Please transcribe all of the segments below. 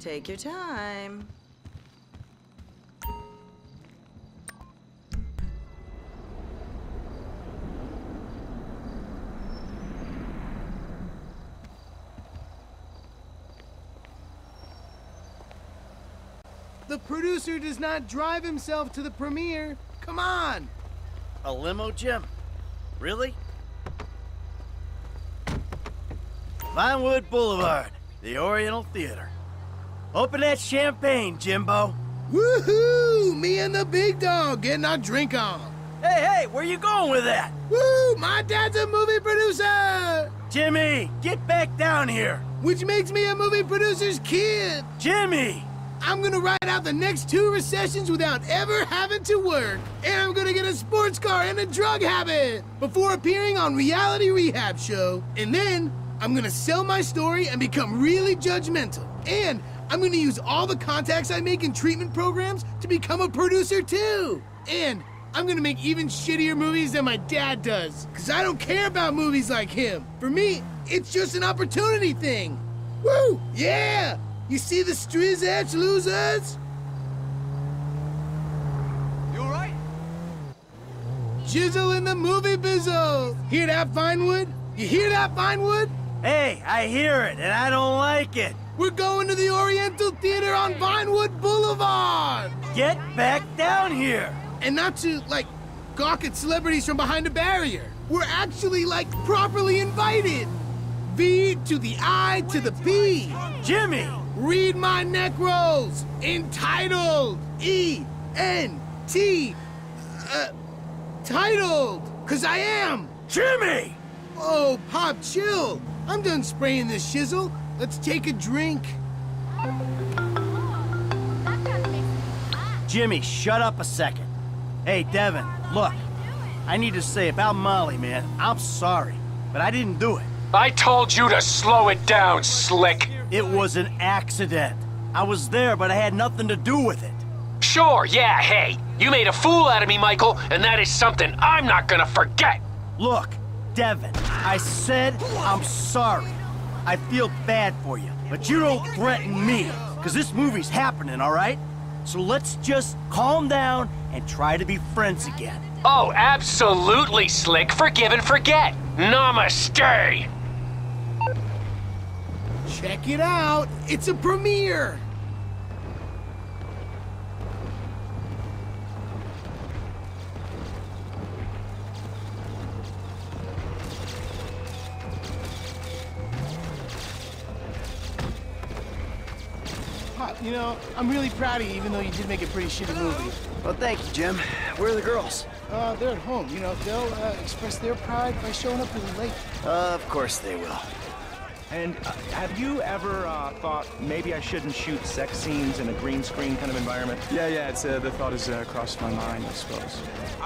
Take your time. The producer does not drive himself to the premiere. Come on! A limo, Jim? Really? Vinewood Boulevard, the Oriental Theater. Open that champagne, Jimbo. Woohoo! Me and the big dog getting our drink on. Hey, where you going with that? Woo! My dad's a movie producer! Jimmy, get back down here. Which makes me a movie producer's kid. Jimmy! I'm gonna ride out the next 2 recessions without ever having to work. And I'm gonna get a sports car and a drug habit before appearing on Reality Rehab Show. And then I'm gonna sell my story and become really judgmental. And I'm gonna use all the contacts I make in treatment programs to become a producer too. And I'm gonna make even shittier movies than my dad does, cause I don't care about movies like him. For me, it's just an opportunity thing. Woo, yeah! You see the Striz Edge, losers? You all right? Jizzle in the movie bizzle. Hear that, Vinewood? You hear that, Vinewood? Hey, I hear it and I don't like it. We're going to the Oriental Theater on Vinewood Boulevard! Get back down here! And not to, like, gawk at celebrities from behind a barrier. We're actually, like, properly invited. V to the I to the P. Jimmy! Read my neck rolls. Entitled. E-N-T. Titled. Cause I am. Jimmy! Oh, Pop, chill. I'm done spraying this shizzle. Let's take a drink. Jimmy, shut up a second. Hey, Devin, look. I need to say about Molly, man. I'm sorry, but I didn't do it. I told you to slow it down, slick. It was an accident. I was there, but I had nothing to do with it. Sure, yeah, hey. You made a fool out of me, Michael, and that is something I'm not gonna forget. Look, Devin, I said I'm sorry. I feel bad for you, but you don't threaten me, because this movie's happening, all right? So let's just calm down and try to be friends again. Oh, absolutely, Slick. Forgive and forget. Namaste. Check it out. It's a premiere. You know, I'm really proud of you, even though you did make a pretty shitty movie. Well, thank you, Jim. Where are the girls? They're at home. You know, they'll express their pride by showing up really late. Of course they will. And have you ever thought maybe I shouldn't shoot sex scenes in a green screen kind of environment? Yeah, it's, the thought has crossed my mind, I suppose.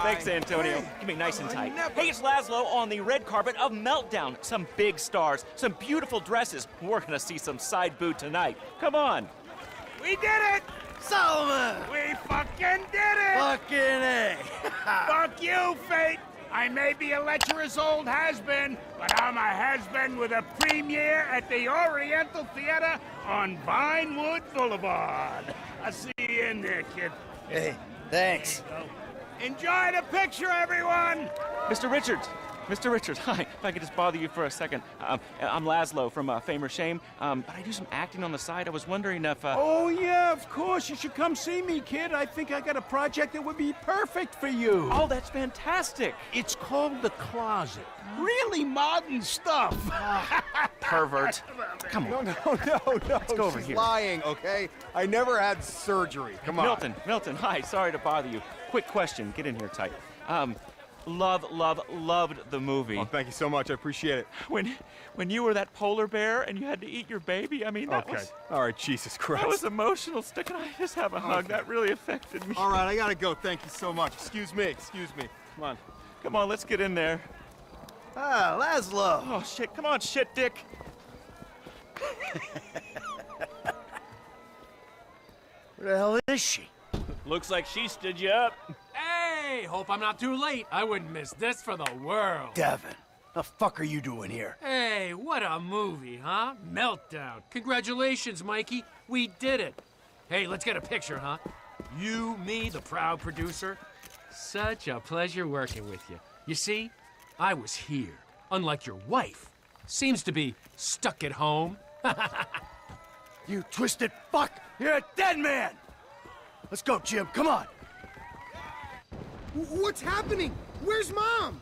Thanks, Antonio. Give me nice and tight. Hey, it's Laszlo on the red carpet of Meltdown. Some big stars, some beautiful dresses. We're gonna see some side boob tonight. Come on. We did it! Solomon! We fucking did it! Fucking A! Fuck you, Fate! I may be a lecherous old has-been, but I'm a has-been with a premiere at the Oriental Theater on Vinewood Boulevard. I'll see you in there, kid. Hey, thanks. Enjoy the picture, everyone! Mr. Richards! Mr. Richards, hi. If I could just bother you for a second. I'm Laszlo from Fame or Shame, but I do some acting on the side. I was wondering if... Oh, yeah, of course. You should come see me, kid. I think I got a project that would be perfect for you. Oh, that's fantastic. It's called The Closet. Really modern stuff. Pervert. Come on. No. Let's go over here. She's lying, okay? I never had surgery. Come on. Milton, hi. Sorry to bother you. Quick question. Get in here tight. loved the movie. Oh, thank you so much. I appreciate it. When you were that polar bear and you had to eat your baby, I mean, that was... All right, Jesus Christ. That was emotional. Can I just have a hug? That really affected me. All right, I gotta go. Thank you so much. Excuse me. Excuse me. Come on. Come on, let's get in there. Ah, Laszlo. Oh, shit. Come on, shit dick. Where the hell is she? Looks like she stood you up. Hey, hope I'm not too late. I wouldn't miss this for the world. Devin, the fuck are you doing here? Hey, what a movie, huh? Meltdown. Congratulations, Mikey. We did it. Hey, let's get a picture, huh? You, me, the proud producer. Such a pleasure working with you. You see, I was here, unlike your wife. Seems to be stuck at home. You twisted fuck! You're a dead man! Let's go, Jim. Come on! What's happening? Where's Mom?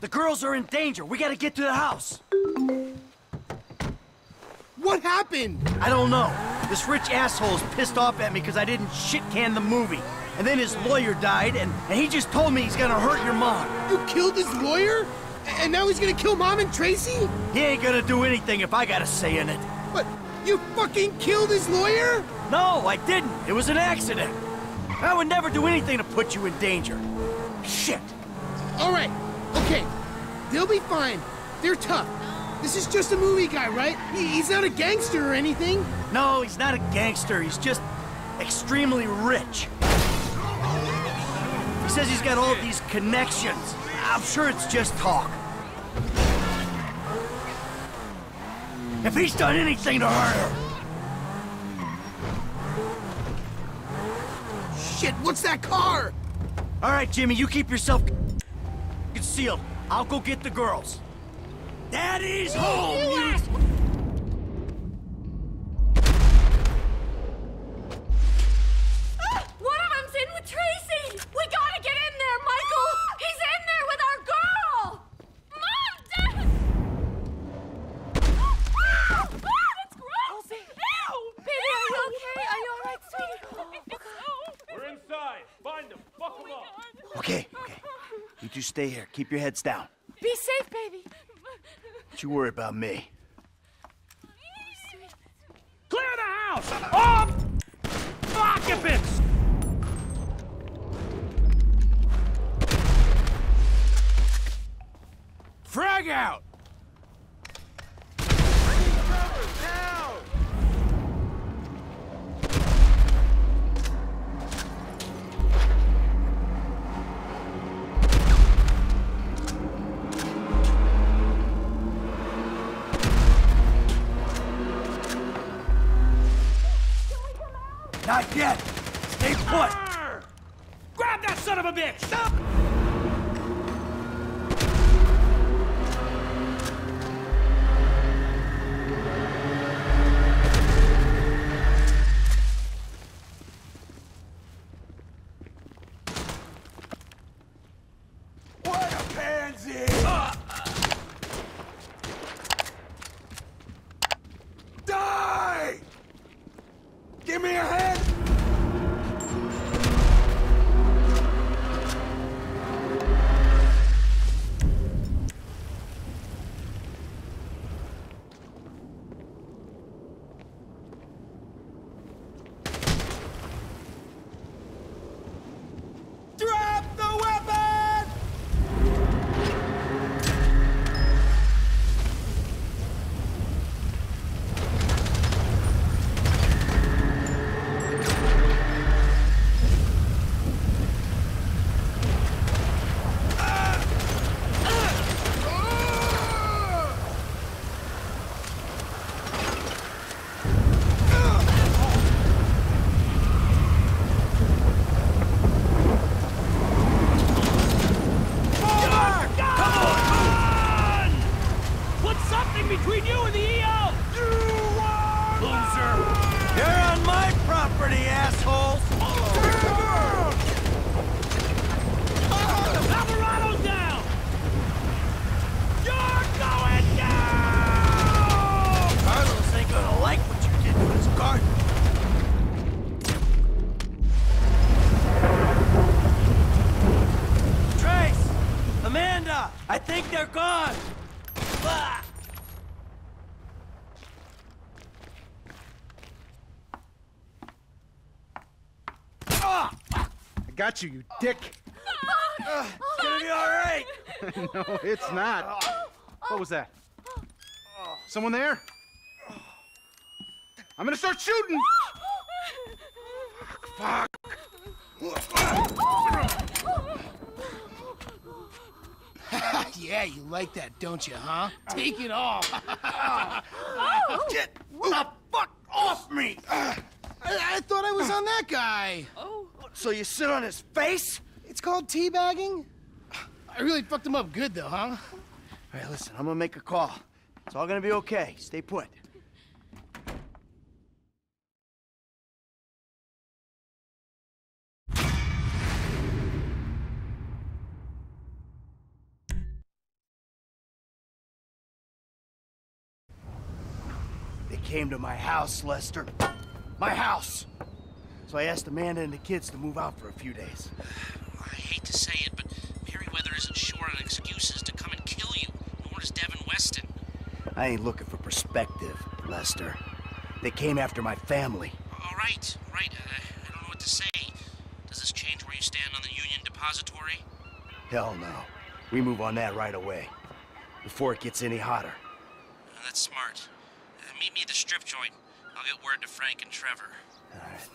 The girls are in danger. We gotta get to the house. What happened? I don't know. This rich asshole's pissed off at me because I didn't shit-can the movie. And then his lawyer died, and he just told me he's gonna hurt your mom. You killed his lawyer? And now he's gonna kill Mom and Tracy? He ain't gonna do anything if I got a say in it. But you fucking killed his lawyer? No, I didn't. It was an accident. I would never do anything to put you in danger. Shit. All right. Okay. They'll be fine. They're tough. This is just a movie guy, right? He's not a gangster or anything. No, he's not a gangster. He's just extremely rich. He says he's got all these connections. I'm sure it's just talk. If he's done anything to hurt her... Shit, what's that car? All right, Jimmy, you keep yourself concealed. I'll go get the girls. Daddy's home! One of them's in with Tracy! We gotta get in there, Michael! He's in there with our girl! Mom, Dad! Ah, that's gross! Ew! Baby, are you okay? Are you all right, sweetie? Oh, God. We're inside. Find them. Fuck them up. Okay, okay. You two stay here. Keep your heads down. Be safe, baby. Don't you worry about me. Clear the house! All occupants! Frag out! Not yet! Stay put! Arr! Grab that son of a bitch! Stop! What a pansy! Die! Give me a hand! think they're gone! Ah! I got you, you dick! It's gonna be alright! No, it's not. What was that? Someone there? I'm gonna start shooting! Fuck, fuck! Yeah, you like that, don't you, huh? Take it off! Get the fuck off me! I thought I was on that guy. Oh. So you sit on his face? It's called teabagging. I really fucked him up good, though, huh? All right, listen, I'm gonna make a call. It's all gonna be okay. Stay put. Came to my house, Lester. My house! So I asked Amanda and the kids to move out for a few days. I hate to say it, but Merryweather isn't short on excuses to come and kill you, nor is Devin Weston. I ain't looking for perspective, Lester. They came after my family. All right. I don't know what to say. Does this change where you stand on the Union Depository? Hell no. We move on that right away. Before it gets any hotter. That's smart. Meet me at the strip joint. I'll get word to Frank and Trevor. All right.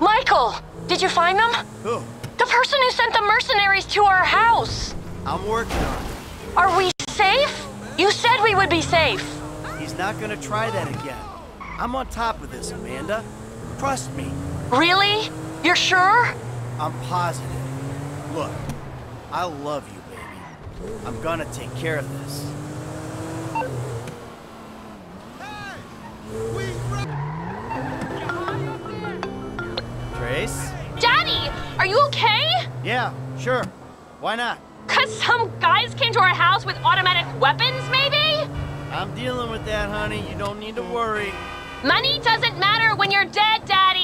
Michael, did you find them? Who? The person who sent the mercenaries to our house! I'm working on it. Are we safe? You said we would be safe. He's not gonna try that again. I'm on top of this, Amanda. Trust me. Really? You're sure? I'm positive. Look, I love you, baby. I'm gonna take care of this. Hey! Trace? Daddy, are you okay? Yeah, sure. Why not? Cause some guys came to our house with automatic weapons, maybe? I'm dealing with that, honey. You don't need to worry. Money doesn't matter when you're dead, Daddy.